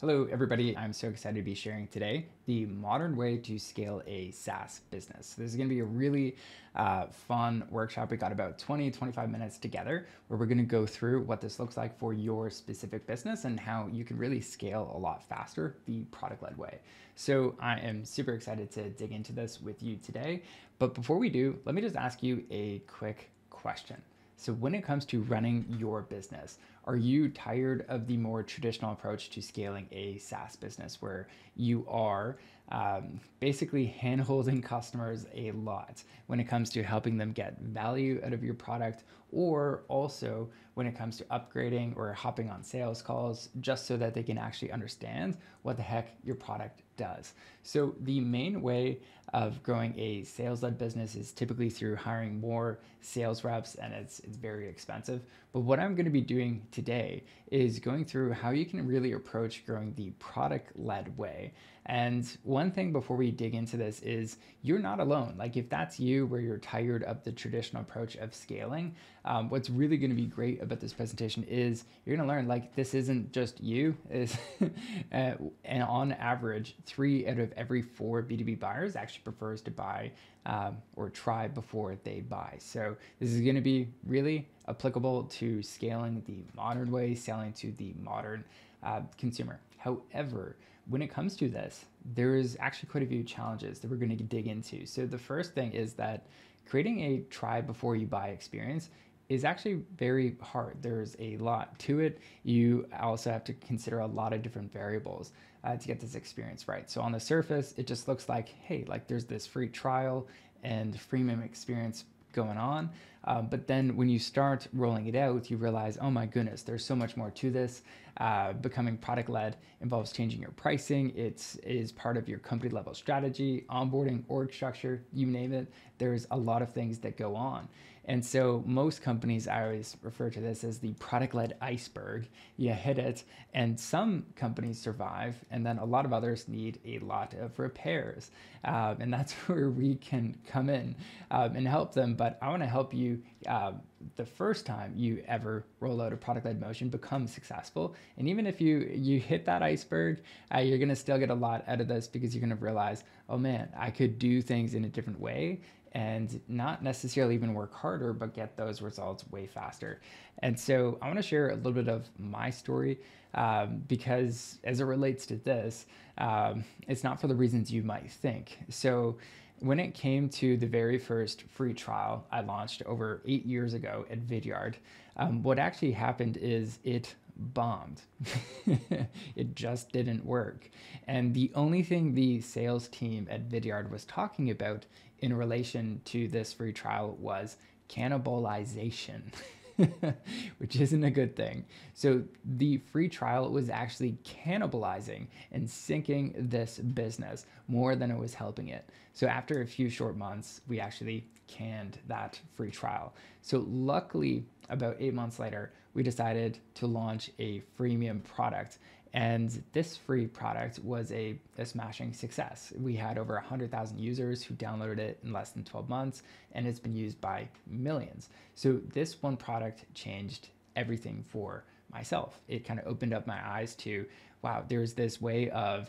Hello everybody, I'm so excited to be sharing today the modern way to scale a SaaS business. So this is going to be a really fun workshop. We got about 20-25 minutes together where we're going to go through what this looks like for your specific business and how you can really scale a lot faster the product-led way. So I am super excited to dig into this with you today. But before we do, let me just ask you a quick question. So when it comes to running your business, are you tired of the more traditional approach to scaling a SaaS business where you are basically hand-holding customers a lot when it comes to helping them get value out of your product, or also when it comes to upgrading or hopping on sales calls just so that they can actually understand what the heck your product does? So the main way of growing a sales-led business is typically through hiring more sales reps, and it's very expensive. But what I'm going to be doing today is going through how you can really approach growing the product-led way. And one thing before we dig into this is you're not alone. Like if that's you, where you're tired of the traditional approach of scaling, what's really going to be great about this presentation is you're going to learn like this isn't just you. And on average, 3 out of every 4 B2B buyers actually prefers to buy or try before they buy. So this is going to be really applicable to scaling the modern way, selling to the modern consumer. However, when it comes to this, there is actually quite a few challenges that we're going to dig into. So the first thing is that creating a try before you buy experience is actually very hard. There's a lot to it. You also have to consider a lot of different variables to get this experience right. So on the surface, it just looks like, hey, like there's this free trial and freemium experience going on. But then when you start rolling it out, you realize, oh my goodness, there's so much more to this. Becoming product-led involves changing your pricing. It is part of your company level strategy, onboarding, org structure, you name it. There's a lot of things that go on. And so most companies, I always refer to this as the product-led iceberg. You hit it, and some companies survive, and then a lot of others need a lot of repairs. And that's where we can come in and help them. But I want to help you the first time you ever roll out a product-led motion, become successful. And even if you hit that iceberg, you're going to still get a lot out of this because you're going to realize, oh man, I could do things in a different way and not necessarily even work harder, but get those results way faster. And so I want to share a little bit of my story because as it relates to this, it's not for the reasons you might think. So when it came to the very first free trial I launched over 8 years ago at Vidyard, what actually happened is it bombed. It just didn't work. And the only thing the sales team at Vidyard was talking about in relation to this free trial was cannibalization, which isn't a good thing. So the free trial was actually cannibalizing and sinking this business more than it was helping it. So after a few short months, we actually canned that free trial. So luckily, about 8 months later, we decided to launch a freemium product. And this free product was a smashing success. We had over 100,000 users who downloaded it in less than 12 months, and it's been used by millions. So this one product changed everything for myself. It kind of opened up my eyes to, wow, there's this way of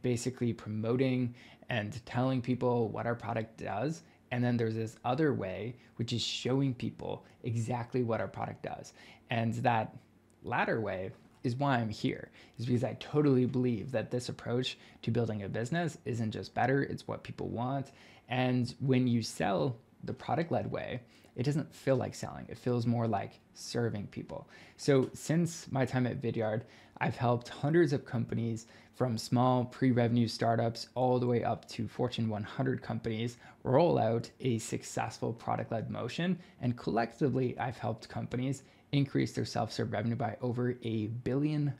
basically promoting and telling people what our product does. And then there's this other way, which is showing people exactly what our product does. And that latter way is why I'm here, is because I totally believe that this approach to building a business isn't just better, it's what people want. And when you sell the product-led way, it doesn't feel like selling, it feels more like serving people. So since my time at Vidyard, I've helped hundreds of companies from small pre-revenue startups all the way up to Fortune 100 companies roll out a successful product-led motion. And collectively, I've helped companies increase their self-serve revenue by over $1 billion,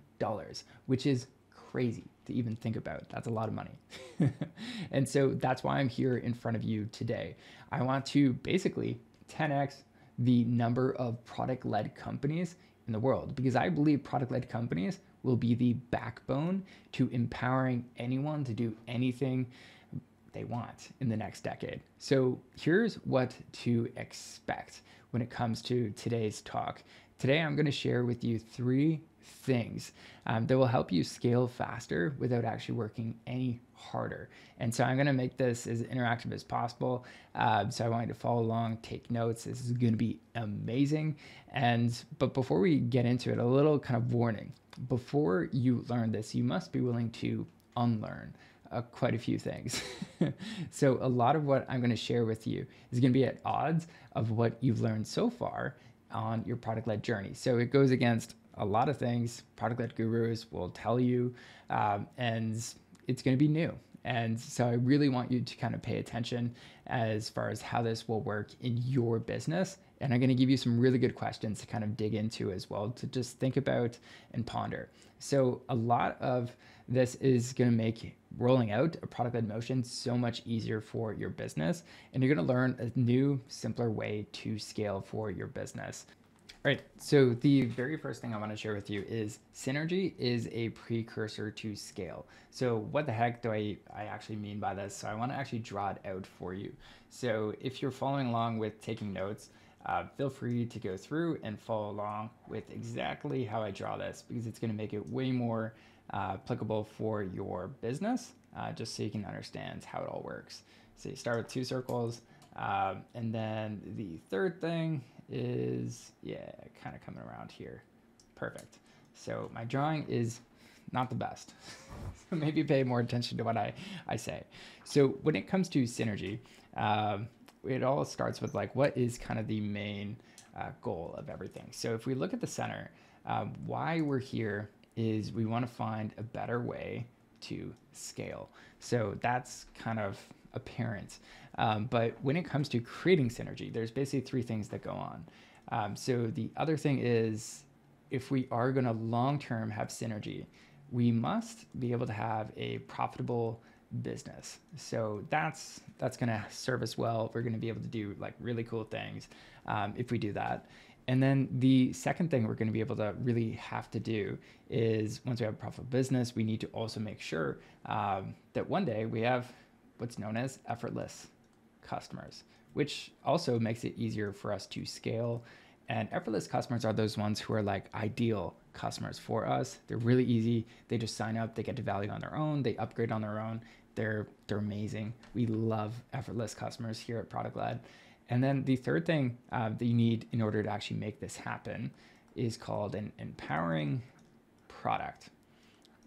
which is crazy to even think about. That's a lot of money. And so that's why I'm here in front of you today. I want to basically 10x the number of product-led companies in the world, because I believe product-led companies will be the backbone to empowering anyone to do anything they want in the next decade. So here's what to expect when it comes to today's talk. Today, I'm going to share with you three things that will help you scale faster without actually working any harder. And so I'm going to make this as interactive as possible. So I want you to follow along, take notes. This is going to be amazing. But before we get into it, a little kind of warning. Before you learn this, you must be willing to unlearn quite a few things. So a lot of what I'm going to share with you is going to be at odds of what you've learned so far on your product-led journey. So it goes against a lot of things product-led gurus will tell you, and it's going to be new. And so I really want you to kind of pay attention as far as how this will work in your business. And I'm going to give you some really good questions to kind of dig into as well, to just think about and ponder. So a lot of this is going to make rolling out a product-led motion so much easier for your business. And you're going to learn a new, simpler way to scale for your business. All right, so the very first thing I want to share with you is synergy is a precursor to scale. So what the heck do I actually mean by this? So I want to actually draw it out for you. So if you're following along with taking notes, feel free to go through and follow along with exactly how I draw this, because it's going to make it way more applicable for your business, just so you can understand how it all works. So you start with two circles, and then the third thing is, yeah, kind of coming around here. Perfect. So my drawing is not the best. So maybe pay more attention to what I say. So when it comes to synergy, it all starts with like, what is kind of the main goal of everything? So if we look at the center, why we're here is we want to find a better way to scale. So that's kind of apparent. But when it comes to creating synergy, there's basically three things that go on. So the other thing is, if we are going to long-term have synergy, we must be able to have a profitable business. So that's going to serve us well. We're going to be able to do like really cool things if we do that. And then the second thing we're going to be able to really have to do is, once we have a profitable business, we need to also make sure that one day we have what's known as effortless customers, which also makes it easier for us to scale. And effortless customers are those ones who are like ideal customers for us. They're really easy. They just sign up, they get to value on their own, they upgrade on their own. They're amazing. We love effortless customers here at Product Led. And then the third thing that you need in order to actually make this happen is called an empowering product.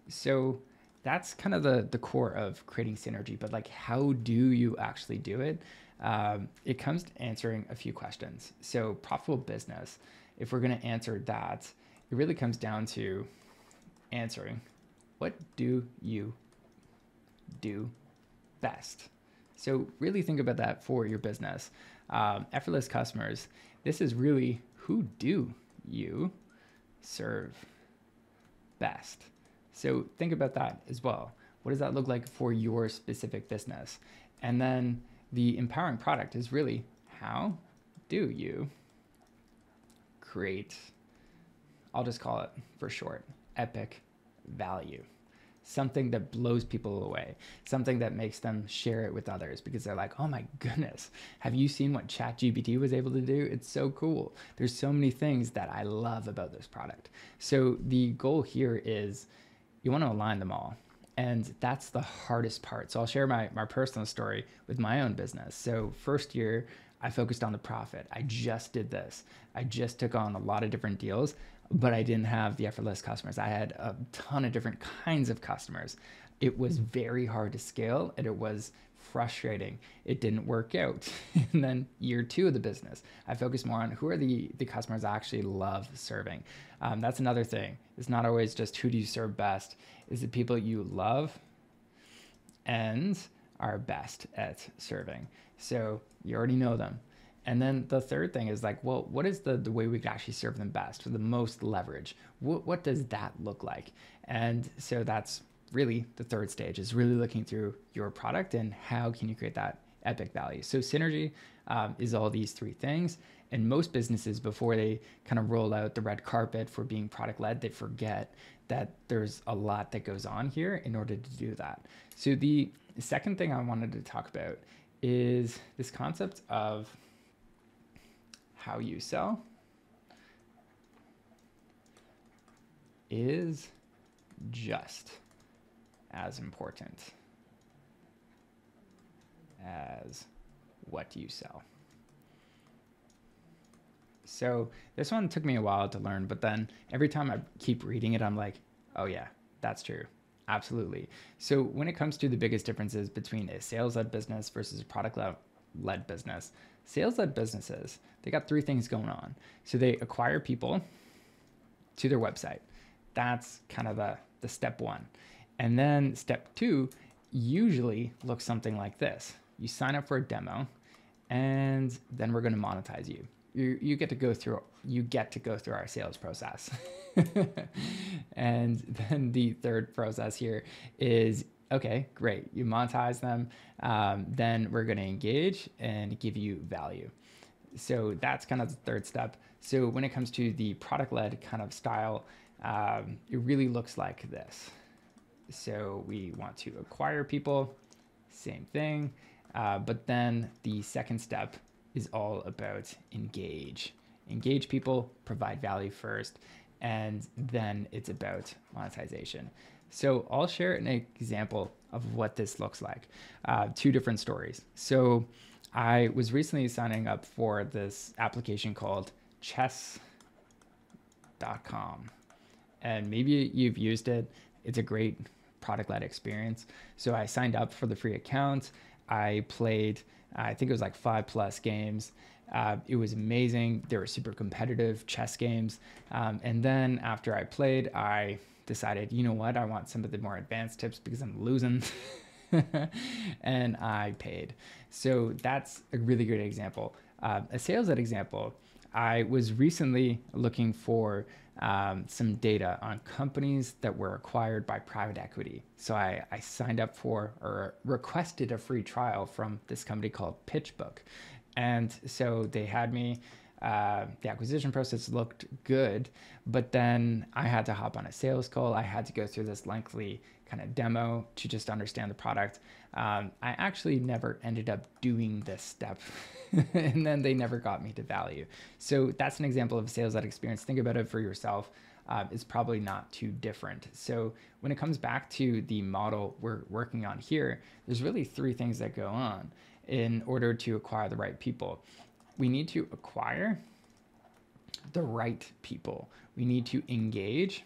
So that's kind of the core of creating synergy, but like, how do you actually do it? It comes to answering a few questions. So profitable business, if we're going to answer that, it really comes down to answering, what do you do best? So really think about that for your business. Effortless customers, this is really, who do you serve best? So think about that as well. What does that look like for your specific business? And then the empowering product is really, how do you create, I'll just call it for short, epic value. Something that blows people away, something that makes them share it with others, because they're like, oh my goodness, have you seen what ChatGPT was able to do? It's so cool. There's so many things that I love about this product. So the goal here is you want to align them all. And that's the hardest part. So I'll share my personal story with my own business. So first year, I focused on the profit. I just did this. I just took on a lot of different deals, but I didn't have the effortless customers. I had a ton of different kinds of customers. It was very hard to scale, and it was frustrating. It didn't work out. And then year two of the business, I focused more on who are the customers I actually love serving. That's another thing. It's not always just who do you serve best. It's the people you love and are best at serving. So you already know them. And then the third thing is like, well, what is the way we could actually serve them best for the most leverage? What does that look like? And so that's really the third stage, is really looking through your product and how can you create that epic value. So synergy is all these three things. And most businesses, before they kind of roll out the red carpet for being product led, they forget that there's a lot that goes on here in order to do that. So the second thing I wanted to talk about is this concept of how you sell is just as important as what you sell. So this one took me a while to learn, but then every time I keep reading it, I'm like, oh yeah, that's true. Absolutely. So when it comes to the biggest differences between a sales-led business versus a product-led business, sales-led businesses, they got three things going on. So they acquire people to their website. That's kind of the step one. And then step two usually looks something like this. You sign up for a demo, and then we're going to monetize you. You get to go through our sales process. And then the third process here is, okay, great. You monetize them. Then we're going to engage and give you value. So that's kind of the third step. So when it comes to the product-led kind of style, it really looks like this. So we want to acquire people, same thing. But then the second step is all about engage. Engage people, provide value first, and then it's about monetization. So I'll share an example of what this looks like. Two different stories. So I was recently signing up for this application called chess.com. And maybe you've used it. It's a great product-led experience. So I signed up for the free account. I played, I think it was like 5+ games. It was amazing. They were super competitive chess games. And then after I played, I decided, you know what? I want some of the more advanced tips because I'm losing. And I paid. So that's a really good example. A sales-led example, I was recently looking for some data on companies that were acquired by private equity. So I signed up for or requested a free trial from this company called PitchBook. And so they had me, the acquisition process looked good, but then I had to hop on a sales call. I had to go through this lengthy kind of demo to just understand the product. I actually never ended up doing this step. And then they never got me to value. So that's an example of a sales-led experience. Think about it for yourself. It's probably not too different. So when it comes back to the model we're working on here, there's really three things that go on in order to acquire the right people. We need to acquire the right people. We need to engage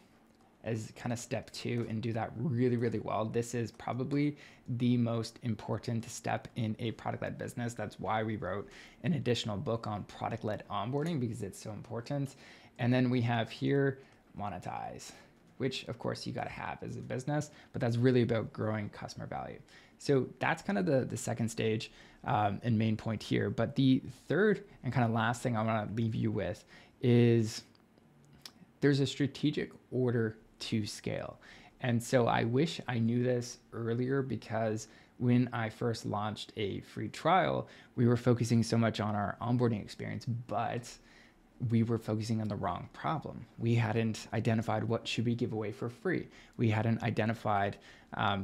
as kind of step two and do that really, really well. This is probably the most important step in a product-led business. That's why we wrote an additional book on product-led onboarding, because it's so important. And then we have here monetize, which of course you got to have as a business, but that's really about growing customer value. So that's kind of the second stage and main point here. But the third and kind of last thing I want to leave you with is there's a strategic order to scale. And so I wish I knew this earlier, because when I first launched a free trial, we were focusing so much on our onboarding experience, but we were focusing on the wrong problem. We hadn't identified what should we give away for free. We hadn't identified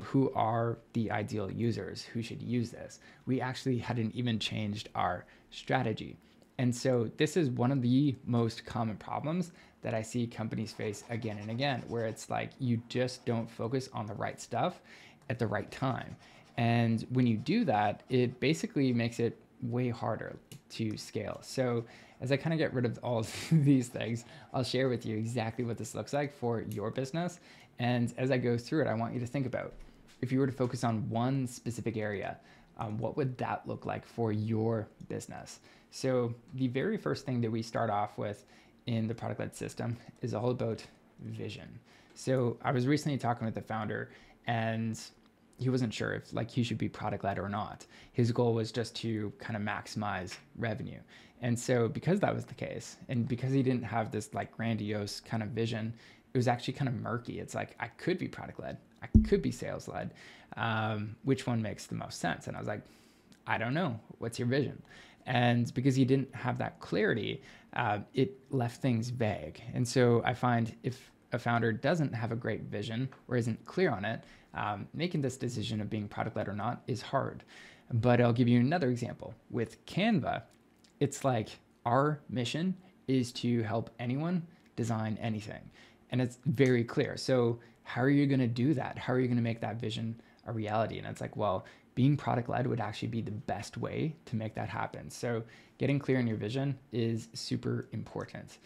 who are the ideal users who should use this. We actually hadn't even changed our strategy. And so this is one of the most common problems that I see companies face again and again, where it's like, you just don't focus on the right stuff at the right time. And when you do that, it basically makes it way harder to scale. So as I kind of get rid of all these things, I'll share with you exactly what this looks like for your business. And as I go through it, I want you to think about, if you were to focus on one specific area, what would that look like for your business? So the very first thing that we start off with in the product-led system is all about vision. So I was recently talking with the founder, and he wasn't sure if like he should be product-led or not. His goal was just to kind of maximize revenue. And so because that was the case, and because he didn't have this like grandiose kind of vision, it was actually kind of murky. It's like, I could be product-led, I could be sales-led. Which one makes the most sense? And I was like, I don't know, what's your vision? And because he didn't have that clarity, it left things vague. And so I find if a founder doesn't have a great vision or isn't clear on it, making this decision of being product-led or not is hard. But I'll give you another example. With Canva, it's like, our mission is to help anyone design anything. And it's very clear. So how are you going to do that? How are you going to make that vision a reality? And it's like, well, being product-led would actually be the best way to make that happen. So getting clear on your vision is super important.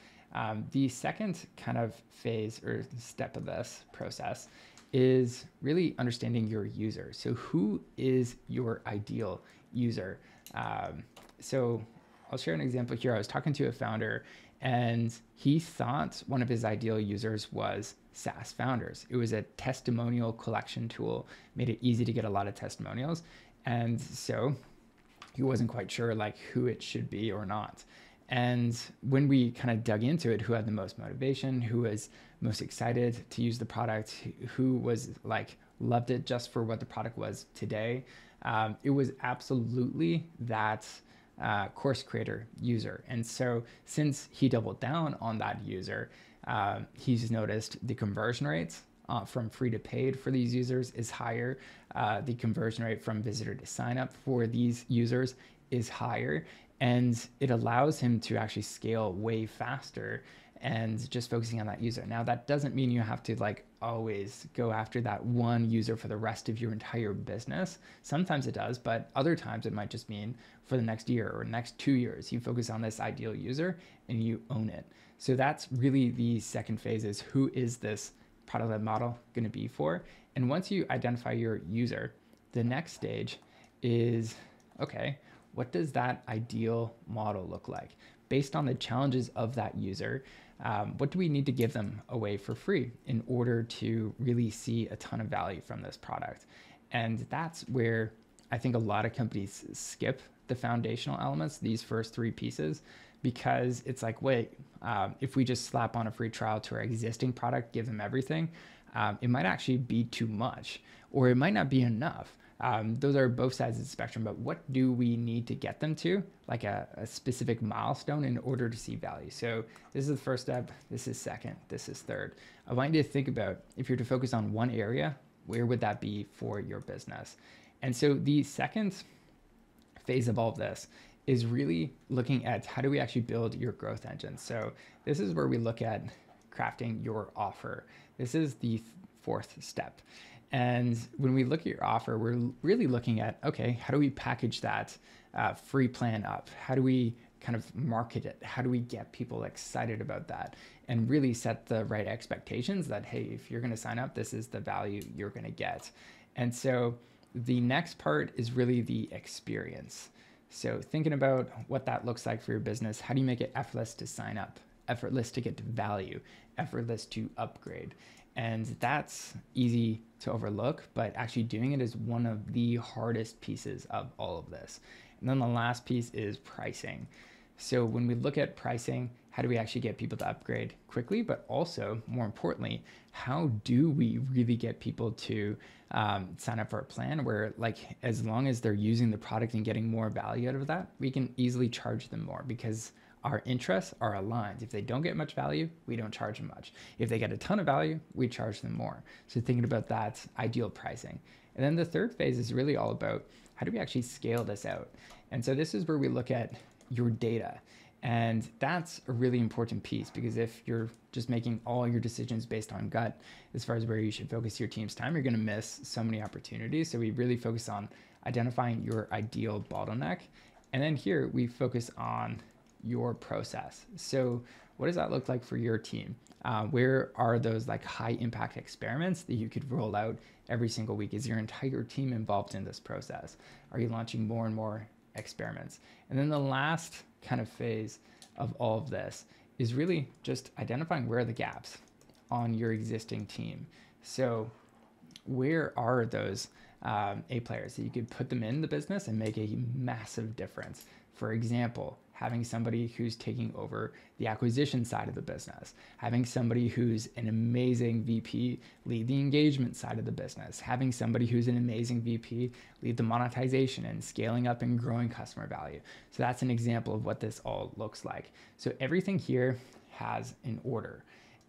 The second kind of phase or step of this process is really understanding your user. So who is your ideal user? So I'll share an example here. I was talking to a founder and he thought one of his ideal users was SaaS founders. It was a testimonial collection tool, made it easy to get a lot of testimonials. And so he wasn't quite sure like who it should be or not. And when we kind of dug into it, who had the most motivation, who was most excited to use the product, who was like loved it just for what the product was today, it was absolutely that course creator user. And so since he doubled down on that user, he's noticed the conversion rates from free to paid for these users is higher. The conversion rate from visitor to sign up for these users is higher. And it allows him to actually scale way faster and just focusing on that user. Now that doesn't mean you have to like always go after that one user for the rest of your entire business. Sometimes it does, but other times it might just mean for the next year or next 2 years, you focus on this ideal user and you own it. So that's really the second phase is who is this product-led model gonna be for? And once you identify your user, the next stage is, okay, what does that ideal model look like? Based on the challenges of that user, what do we need to give them away for free in order to really see a ton of value from this product? And that's where I think a lot of companies skip the foundational elements, these first three pieces, because it's like, wait, if we just slap on a free trial to our existing product, give them everything, it might actually be too much, or it might not be enough. Those are both sides of the spectrum, but what do we need to get them to? Like a specific milestone in order to see value. So this is the first step, this is second, this is third. I want you to think about if you're to focus on one area, where would that be for your business? And so the second phase of all of this is really looking at how do we actually build your growth engine? So this is where we look at crafting your offer. This is the fourth step. And when we look at your offer, we're really looking at, okay, how do we package that free plan up? How do we kind of market it? How do we get people excited about that? And really set the right expectations that, hey, if you're gonna sign up, this is the value you're gonna get. And so the next part is really the experience. So thinking about what that looks like for your business, how do you make it effortless to sign up, effortless to get to value, effortless to upgrade? And that's easy to overlook, but actually doing it is one of the hardest pieces of all of this. And then the last piece is pricing. So when we look at pricing, how do we actually get people to upgrade quickly? But also, more importantly, how do we really get people to sign up for a plan where, like, as long as they're using the product and getting more value out of that, we can easily charge them more because our interests are aligned. If they don't get much value, we don't charge them much. If they get a ton of value, we charge them more. So thinking about that ideal pricing. And then the third phase is really all about how do we actually scale this out? And so this is where we look at your data. And that's a really important piece because if you're just making all your decisions based on gut, as far as where you should focus your team's time, you're gonna miss so many opportunities. So we really focus on identifying your ideal bottleneck. And then here we focus on your process. So what does that look like for your team? Where are those like high impact experiments that you could roll out every single week? Is your entire team involved in this process? Are you launching more and more experiments? And then the last kind of phase of all of this is really just identifying where are the gaps on your existing team. So where are those A players that you could put them in the business and make a massive difference? For example, having somebody who's taking over the acquisition side of the business, having somebody who's an amazing VP lead the engagement side of the business, having somebody who's an amazing VP lead the monetization and scaling up and growing customer value. So that's an example of what this all looks like. So everything here has an order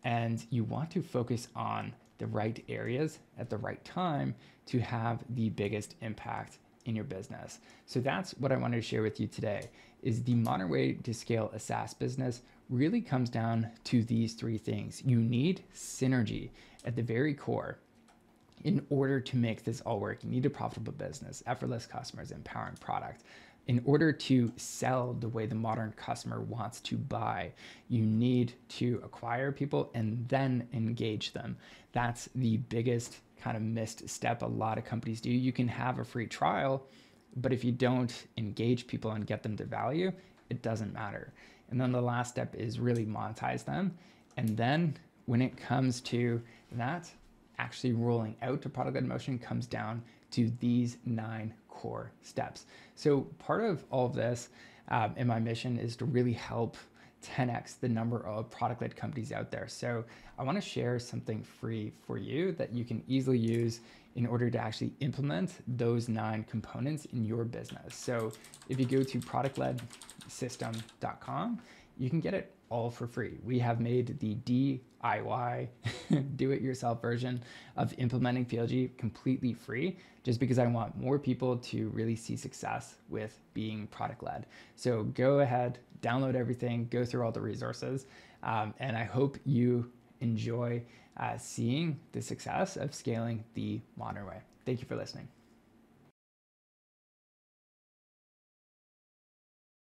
and you want to focus on the right areas at the right time to have the biggest impact in your business. So that's what I wanted to share with you today is the modern way to scale a SaaS business really comes down to these three things. You need synergy at the very core in order to make this all work. You need a profitable business, effortless customers, empowering product. In order to sell the way the modern customer wants to buy, you need to acquire people and then engage them. That's the biggest kind of missed step a lot of companies do. You can have a free trial, but if you don't engage people and get them to value, it doesn't matter. And then the last step is really monetize them. And then when it comes to that, actually rolling out to product-led motion comes down to these 9 core steps. So part of all of this in my mission is to really help 10x the number of product-led companies out there. So I want to share something free for you that you can easily use in order to actually implement those 9 components in your business. So if you go to productledsystem.com, you can get it all for free. We have made the DIY, do-it-yourself version of implementing PLG completely free, just because I want more people to really see success with being product-led. So go ahead, download everything, go through all the resources, and I hope you enjoy seeing the success of scaling the modern way. Thank you for listening.